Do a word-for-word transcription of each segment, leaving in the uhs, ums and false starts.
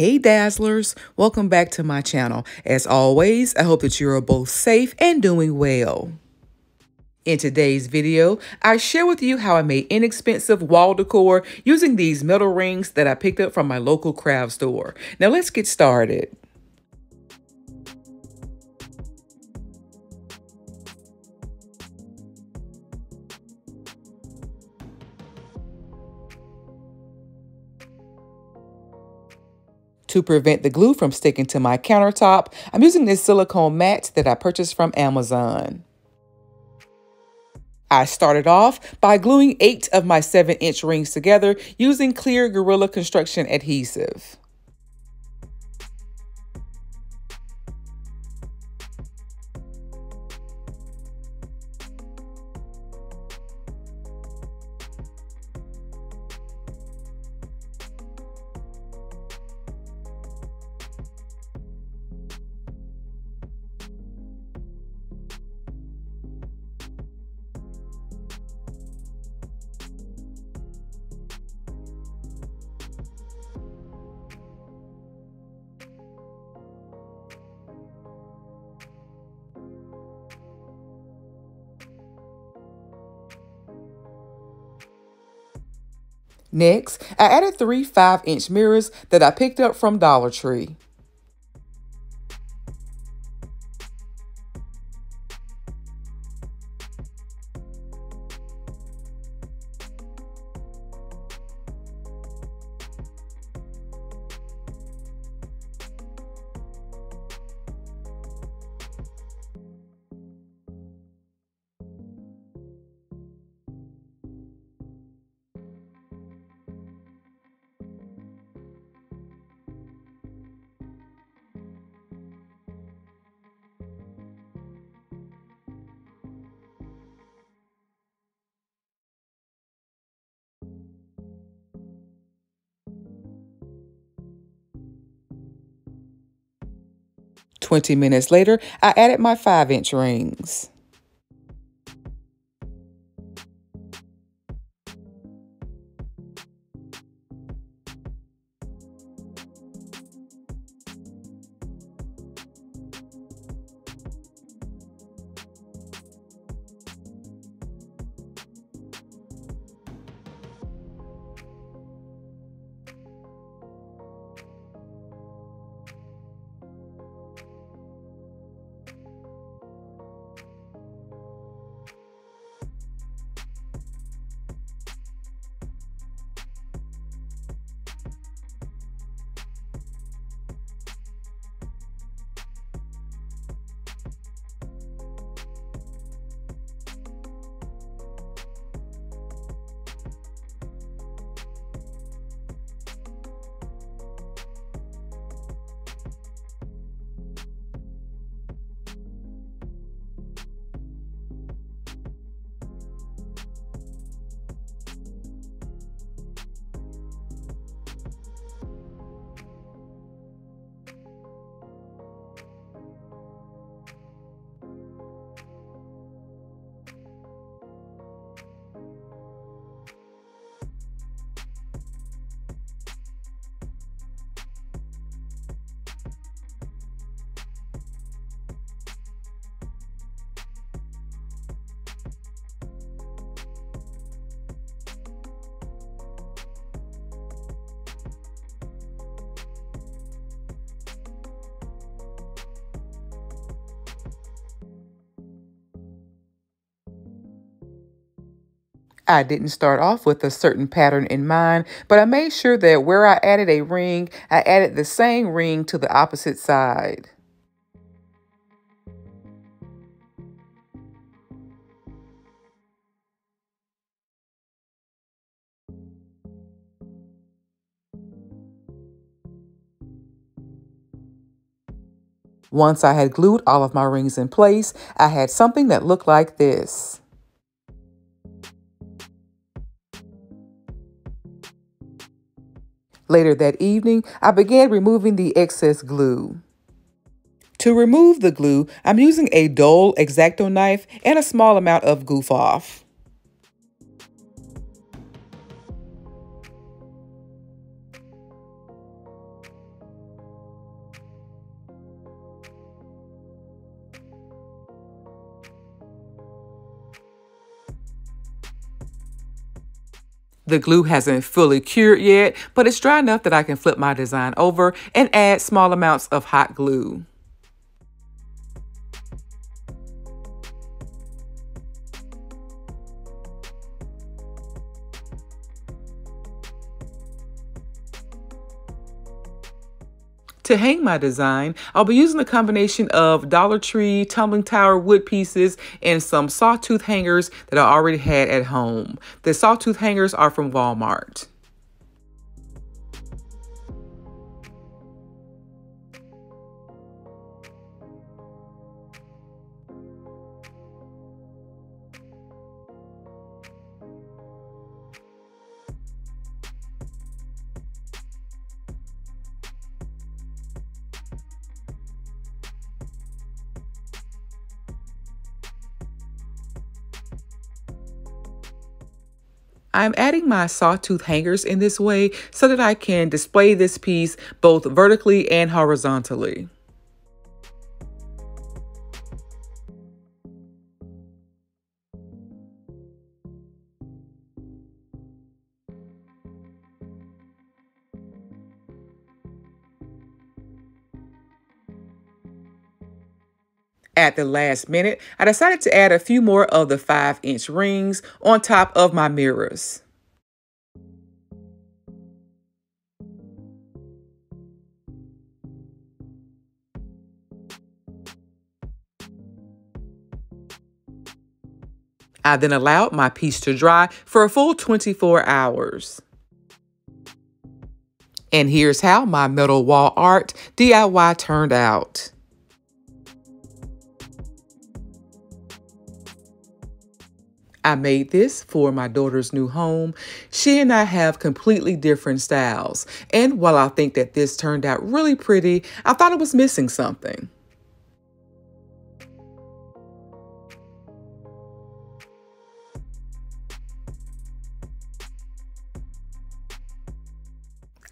Hey Dazzlers, welcome back to my channel. As always, I hope that you are both safe and doing well. In today's video, I share with you how I made inexpensive wall decor using these metal rings that I picked up from my local craft store. Now let's get started. To prevent the glue from sticking to my countertop, I'm using this silicone mat that I purchased from Amazon. I started off by gluing eight of my seven inch rings together using clear Gorilla Construction Adhesive. Next, I added three five inch mirrors that I picked up from Dollar Tree. twenty minutes later, I added my five inch rings. I didn't start off with a certain pattern in mind, but I made sure that where I added a ring, I added the same ring to the opposite side. Once I had glued all of my rings in place, I had something that looked like this. Later that evening, I began removing the excess glue. To remove the glue, I'm using a dull X-Acto knife and a small amount of Goof Off. The glue hasn't fully cured yet, but it's dry enough that I can flip my design over and add small amounts of hot glue. To hang my design, I'll be using a combination of Dollar Tree, Tumbling Tower wood pieces, and some sawtooth hangers that I already had at home. The sawtooth hangers are from Walmart. I'm adding my sawtooth hangers in this way so that I can display this piece both vertically and horizontally. At the last minute, I decided to add a few more of the five inch rings on top of my mirrors. I then allowed my piece to dry for a full twenty-four hours. And here's how my metal wall art D I Y turned out. I made this for my daughter's new home. She and I have completely different styles. And while I think that this turned out really pretty, I thought it was missing something.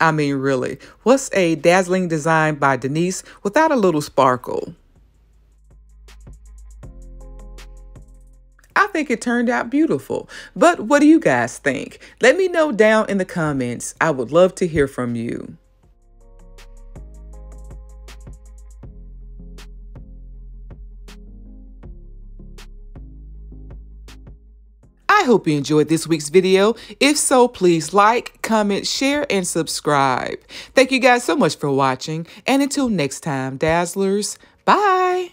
I mean, really, what's a dazzling design by Denise without a little sparkle? I think it turned out beautiful, but what do you guys think? Let me know down in the comments. I would love to hear from you. I hope you enjoyed this week's video. If so, please like, comment, share, and subscribe. Thank you guys so much for watching, and until next time, Dazzlers, bye.